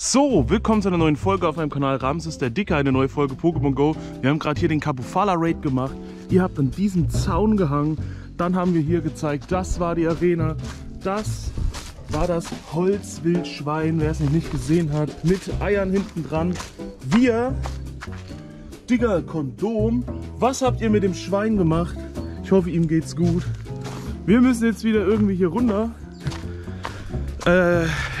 So, willkommen zu einer neuen Folge auf meinem Kanal Ramses der Dicke, eine neue Folge Pokémon GO. Wir haben gerade hier den Kapu-Fala Raid gemacht. Ihr habt an diesem Zaun gehangen. Dann haben wir hier gezeigt, das war die Arena. Das war das Holzwildschwein, wer es noch nicht gesehen hat. Mit Eiern hinten dran. Wir, Digga, Kondom. Was habt ihr mit dem Schwein gemacht? Ich hoffe, ihm geht's gut. Wir müssen jetzt wieder irgendwie hier runter.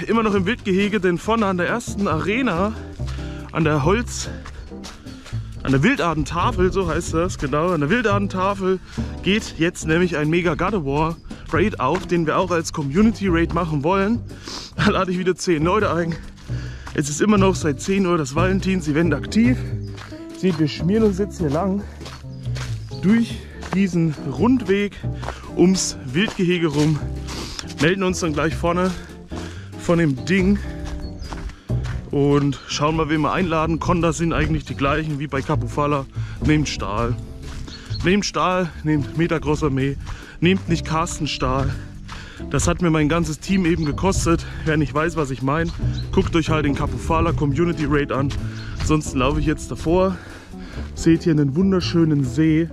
Immer noch im Wildgehege, denn vorne an der ersten Arena, an der Wildartentafel, so heißt das, genau, an der Wildartentafel geht jetzt nämlich ein Mega-Gardevoir Raid auf, den wir auch als Community Raid machen wollen. Da lade ich wieder 10 Leute ein. Es ist immer noch seit 10 Uhr das Valentins-Event aktiv. Seht, wir schmieren uns jetzt hier lang durch diesen Rundweg ums Wildgehege rum, melden uns dann gleich vorne von dem Ding und schauen mal, wen wir einladen. Konter sind eigentlich die gleichen wie bei Kapu-Fala. Nehmt Stahl. Nehmt Stahl, nehmt Metagross Armee, nehmt nicht Carsten Stahl. Das hat mir mein ganzes Team eben gekostet. Wer nicht weiß, was ich meine, guckt euch halt den Kapu-Fala Community Raid an. Sonst laufe ich jetzt davor. Seht hier einen wunderschönen See,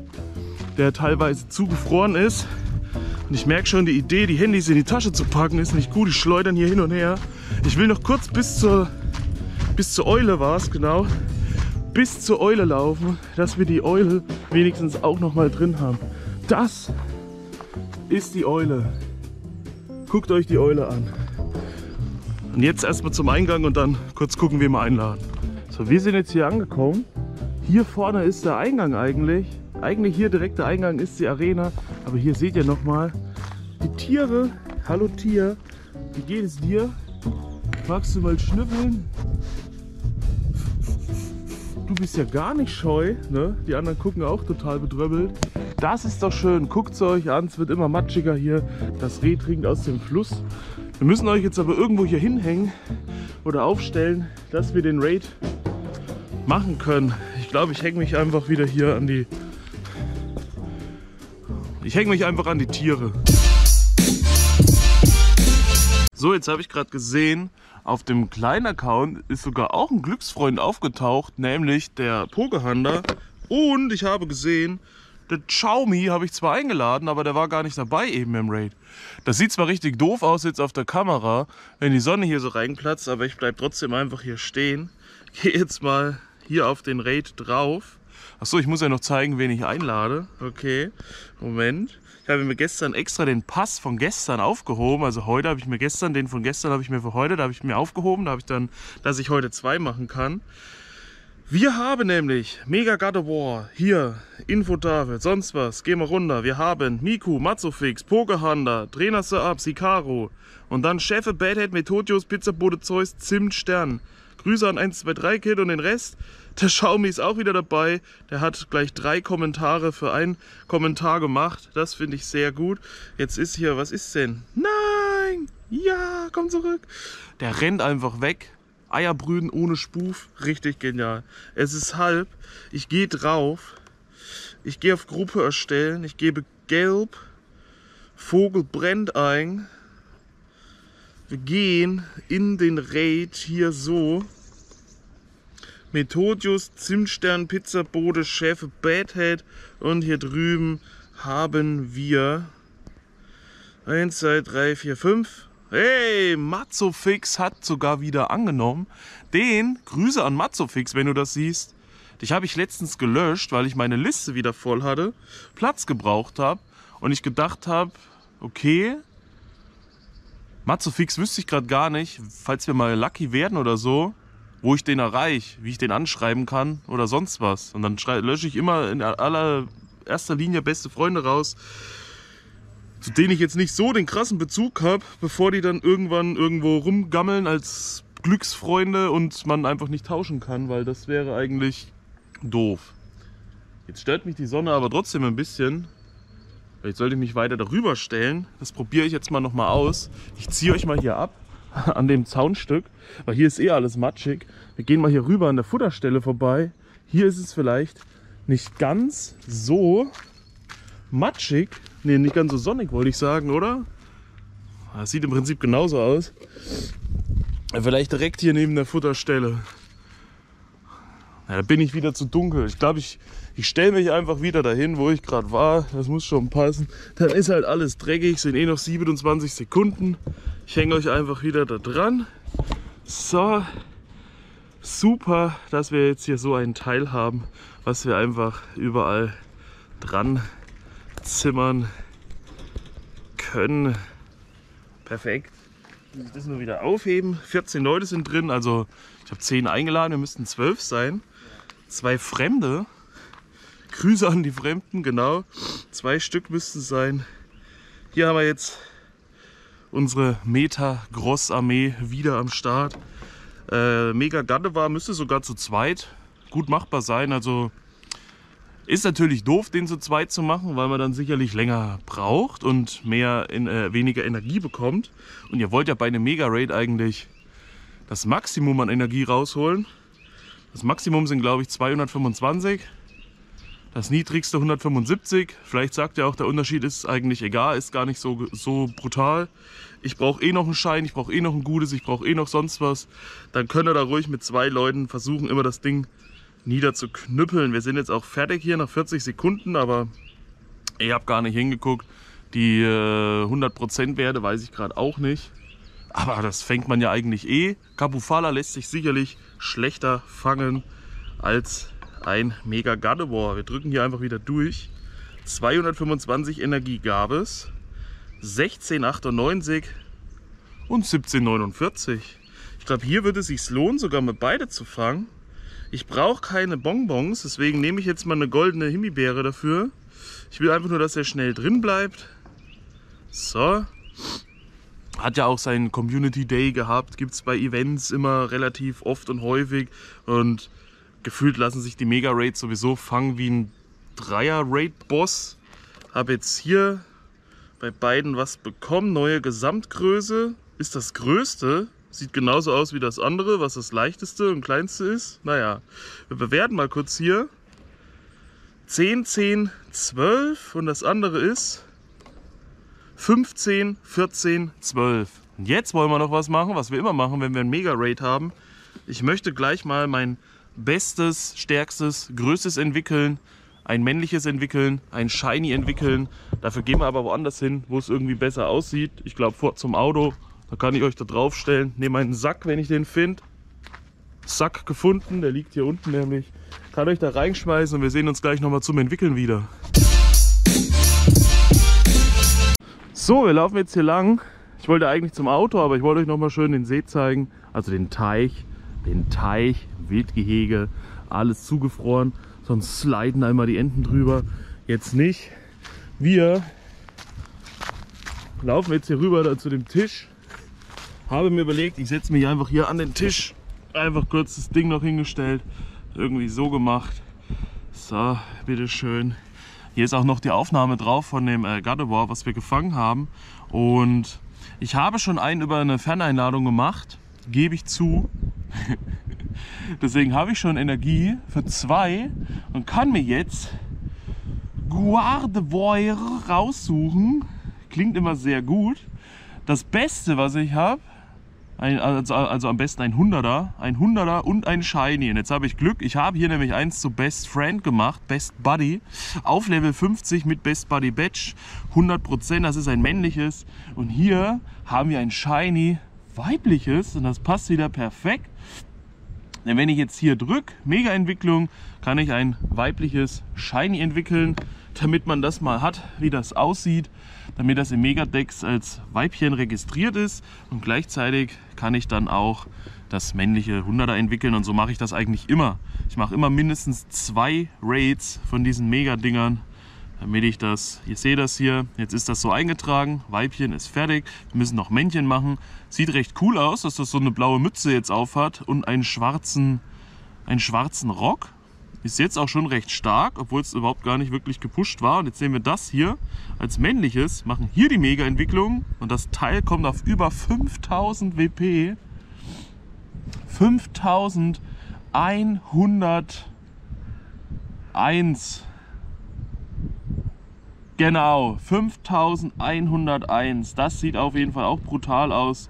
der teilweise zugefroren ist. Und ich merke schon, die Idee, die Handys in die Tasche zu packen, ist nicht gut. Die schleudern hier hin und her. Ich will noch kurz bis zur Eule bis zur Eule laufen, dass wir die Eule wenigstens auch noch mal drin haben. Das ist die Eule. Guckt euch die Eule an. Und jetzt erstmal zum Eingang und dann kurz gucken, wen wir einladen. So, wir sind jetzt hier angekommen. Hier vorne ist der Eingang eigentlich. Eigentlich hier direkt der Eingang ist die Arena, aber hier seht ihr nochmal die Tiere. Hallo Tier, wie geht es dir? Magst du mal schnüffeln? Du bist ja gar nicht scheu, ne? Die anderen gucken auch total bedröbbelt. Das ist doch schön, guckt es euch an, es wird immer matschiger hier. Das Reh trinkt aus dem Fluss. Wir müssen euch jetzt aber irgendwo hier hinhängen oder aufstellen, dass wir den Raid machen können. Ich glaube, ich hänge mich einfach wieder hier an die... Ich hänge mich einfach an die Tiere. So, jetzt habe ich gerade gesehen, auf dem kleinen Account ist sogar auch ein Glücksfreund aufgetaucht, nämlich der Pokehänder. Und ich habe gesehen, der Xiaomi habe ich zwar eingeladen, aber der war gar nicht dabei eben im Raid. Das sieht zwar richtig doof aus jetzt auf der Kamera, wenn die Sonne hier so reinplatzt, aber ich bleibe trotzdem einfach hier stehen. Gehe jetzt mal hier auf den Raid drauf. Achso, ich muss ja noch zeigen, wen ich einlade. Okay, Moment. Ich habe mir gestern extra den Pass von gestern aufgehoben. Also heute habe ich mir gestern, den von gestern habe ich mir für heute, da habe ich mir aufgehoben, da habe ich dann, dass ich heute 2 machen kann. Wir haben nämlich Mega-Gardevoir, hier, Infotafel, sonst was, gehen wir runter. Wir haben Miku, Mazofix, Pokehunter, Trainer Sirup, Sicaro und dann Chefe, Badhead, Methodios, Pizza, Bude, Zeus, Zimt, Stern. Grüße an 123Kid und den Rest. Der Schaumi ist auch wieder dabei. Der hat gleich 3 Kommentare für einen Kommentar gemacht. Das finde ich sehr gut. Jetzt ist hier, was ist denn? Nein! Ja, komm zurück. Der rennt einfach weg. Eier brüten ohne Spuf. Richtig genial. Es ist halb. Ich gehe drauf. Ich gehe auf Gruppe erstellen. Ich gebe gelb. Vogel brennt ein. Wir gehen in den Raid hier so. Methodius, Zimtstern, Pizza, Bude, Chefe, Badhead und hier drüben haben wir 1, 2, 3, 4, 5. Hey, Mazofix hat sogar wieder angenommen. Den, Grüße an Mazofix, wenn du das siehst. Dich habe ich letztens gelöscht, weil ich meine Liste wieder voll hatte, Platz gebraucht habe und ich gedacht habe, okay, Mazofix wüsste ich gerade gar nicht, falls wir mal lucky werden oder so, wo ich den erreiche, wie ich den anschreiben kann oder sonst was. Und dann lösche ich immer in allererster Linie beste Freunde raus, zu denen ich jetzt nicht so den krassen Bezug habe, bevor die dann irgendwann irgendwo rumgammeln als Glücksfreunde und man einfach nicht tauschen kann, weil das wäre eigentlich doof. Jetzt stört mich die Sonne aber trotzdem ein bisschen. Vielleicht sollte ich mich weiter darüber stellen. Das probiere ich jetzt mal nochmal aus. Ich ziehe euch mal hier ab an dem Zaunstück, weil hier ist eh alles matschig. Wir gehen mal hier rüber an der Futterstelle vorbei. Hier ist es vielleicht nicht ganz so matschig. Ne, nicht ganz so sonnig, wollte ich sagen, oder? Das sieht im Prinzip genauso aus. Vielleicht direkt hier neben der Futterstelle. Ja, da bin ich wieder zu dunkel. Ich glaube, ich stelle mich einfach wieder dahin, wo ich gerade war. Das muss schon passen. Dann ist halt alles dreckig. Sind eh noch 27 Sekunden. Ich hänge euch einfach wieder da dran. So. Super, dass wir jetzt hier so einen Teil haben, was wir einfach überall dran zimmern können. Perfekt. Muss ich das nur wieder aufheben. 14 Leute sind drin, also ich habe 10 eingeladen, wir müssten 12 sein. 2 Fremde. Grüße an die Fremden, genau. 2 Stück müssten es sein. Hier haben wir jetzt unsere Metagross-Armee wieder am Start. Mega-Gardevoir müsste sogar zu zweit gut machbar sein. Also ist natürlich doof, den zu zweit zu machen, weil man dann sicherlich länger braucht und mehr weniger Energie bekommt. Und ihr wollt ja bei einem Mega-Raid eigentlich das Maximum an Energie rausholen. Das Maximum sind, glaube ich, 225. Das niedrigste 175. Vielleicht sagt ihr auch, der Unterschied ist eigentlich egal, ist gar nicht so brutal. Ich brauche eh noch einen Schein, ich brauche eh noch ein Gutes, ich brauche eh noch sonst was. Dann könnt ihr da ruhig mit 2 Leuten versuchen, immer das Ding niederzuknüppeln. Wir sind jetzt auch fertig hier nach 40 Sekunden, aber ich habe gar nicht hingeguckt. Die 100% Werte weiß ich gerade auch nicht. Aber das fängt man ja eigentlich eh. Kapu-Fala lässt sich sicherlich schlechter fangen als ein Mega-Gardevoir. Wir drücken hier einfach wieder durch. 225 Energie gab es. 16,98 und 17,49. Ich glaube, hier würde es sich lohnen, sogar mal beide zu fangen. Ich brauche keine Bonbons, deswegen nehme ich jetzt mal eine goldene Himbeere dafür. Ich will einfach nur, dass er schnell drin bleibt. So. Hat ja auch seinen Community Day gehabt. Gibt es bei Events immer relativ oft und häufig. Und gefühlt lassen sich die Mega-Raids sowieso fangen wie ein Dreier-Raid-Boss. Habe jetzt hier bei beiden was bekommen. Neue Gesamtgröße ist das größte. Sieht genauso aus wie das andere, was das leichteste und kleinste ist. Naja, wir bewerten mal kurz hier. 10, 10, 12 und das andere ist 15, 14, 12. Und jetzt wollen wir noch was machen, was wir immer machen, wenn wir einen Mega-Raid haben. Ich möchte gleich mal mein Bestes, Stärkstes, Größtes entwickeln, ein männliches entwickeln, ein Shiny entwickeln. Dafür gehen wir aber woanders hin, wo es irgendwie besser aussieht. Ich glaube, vor zum Auto, da kann ich euch da drauf stellen. Nehme einen Sack, wenn ich den finde. Sack gefunden, der liegt hier unten nämlich. Kann euch da reinschmeißen und wir sehen uns gleich nochmal zum Entwickeln wieder. So, wir laufen jetzt hier lang. Ich wollte eigentlich zum Auto, aber ich wollte euch nochmal schön den See zeigen, also den Teich. Den Teich, Wildgehege, alles zugefroren, sonst sliden einmal die Enten drüber. Jetzt nicht. Wir laufen jetzt hier rüber da zu dem Tisch. Habe mir überlegt, ich setze mich einfach hier an den Tisch. Einfach kurz das Ding noch hingestellt. Irgendwie so gemacht. So, bitteschön. Hier ist auch noch die Aufnahme drauf von dem Gardevoir, was wir gefangen haben. Und ich habe schon einen über eine Ferneinladung gemacht. Gebe ich zu. Deswegen habe ich schon Energie für 2 und kann mir jetzt Gardevoir raussuchen. Klingt immer sehr gut. Das Beste, was ich habe, also am besten ein 100er und ein Shiny. Und jetzt habe ich Glück, ich habe hier nämlich eins zu Best Friend gemacht, Best Buddy, auf Level 50 mit Best Buddy Badge, 100%, das ist ein männliches. Und hier haben wir ein Shiny weibliches und das passt wieder perfekt. Denn wenn ich jetzt hier drücke, Mega-Entwicklung, kann ich ein weibliches Shiny entwickeln, damit man das mal hat, wie das aussieht, damit das im Mega-Dex als Weibchen registriert ist und gleichzeitig kann ich dann auch das männliche 100er entwickeln und so mache ich das eigentlich immer. Ich mache immer mindestens 2 Raids von diesen Mega-Dingern, damit ich das, ihr seht das hier, jetzt ist das so eingetragen, Weibchen ist fertig, wir müssen noch Männchen machen. Sieht recht cool aus, dass das so eine blaue Mütze jetzt auf hat und einen schwarzen Rock. Ist jetzt auch schon recht stark, obwohl es überhaupt gar nicht wirklich gepusht war. Und jetzt sehen wir das hier als männliches, machen hier die Mega-Entwicklung und das Teil kommt auf über 5000 WP. 5101. Genau, 5101. Das sieht auf jeden Fall auch brutal aus.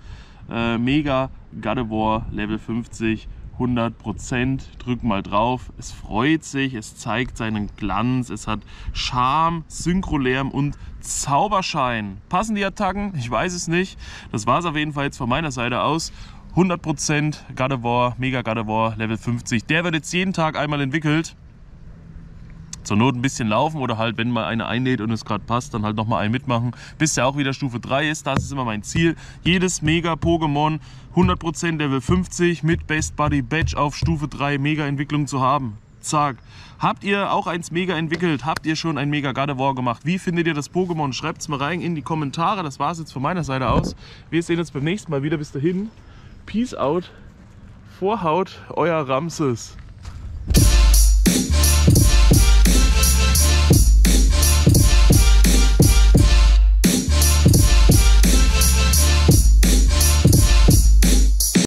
Mega Mega-Gardevoir, Level 50, 100%. Drück mal drauf. Es freut sich, es zeigt seinen Glanz, es hat Charme, Synchrolärm und Zauberschein. Passen die Attacken? Ich weiß es nicht. Das war es auf jeden Fall jetzt von meiner Seite aus. 100% Gardevoir, Mega-Gardevoir, Level 50. Der wird jetzt jeden Tag einmal entwickelt. Zur Not ein bisschen laufen oder halt, wenn mal einer einlädt und es gerade passt, dann halt nochmal einen mitmachen, bis der auch wieder Stufe 3 ist. Das ist immer mein Ziel. Jedes Mega-Pokémon 100% Level 50 mit Best Buddy Badge auf Stufe 3 Mega-Entwicklung zu haben. Zack. Habt ihr auch eins Mega entwickelt? Habt ihr schon ein Mega-Gardevoir gemacht? Wie findet ihr das Pokémon? Schreibt es mal rein in die Kommentare. Das war es jetzt von meiner Seite aus. Wir sehen uns beim nächsten Mal wieder. Bis dahin. Peace out. Vorhaut, euer Ramses.